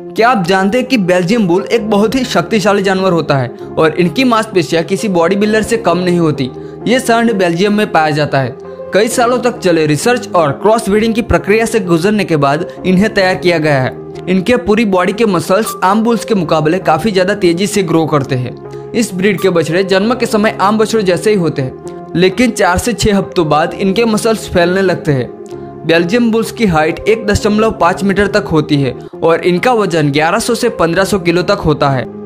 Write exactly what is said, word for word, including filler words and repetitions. क्या आप जानते हैं कि बेल्जियम बुल एक बहुत ही शक्तिशाली जानवर होता है और इनकी मांसपेशियां किसी बॉडी बिल्डर से कम नहीं होती। ये सांड बेल्जियम में पाया जाता है। कई सालों तक चले रिसर्च और क्रॉस ब्रीडिंग की प्रक्रिया से गुजरने के बाद इन्हें तैयार किया गया है। इनके पूरी बॉडी के मसल्स आम बुल्स के मुकाबले काफी ज्यादा तेजी से ग्रो करते हैं। इस ब्रीड के बछड़े जन्म के समय आम बछड़ों जैसे ही होते हैं, लेकिन चार से छह हफ्तों बाद इनके मसल्स फैलने लगते हैं। बेल्जियम बुल्स की हाइट एक दशमलव पाँच मीटर तक होती है और इनका वजन ग्यारह सौ से पंद्रह सौ किलो तक होता है।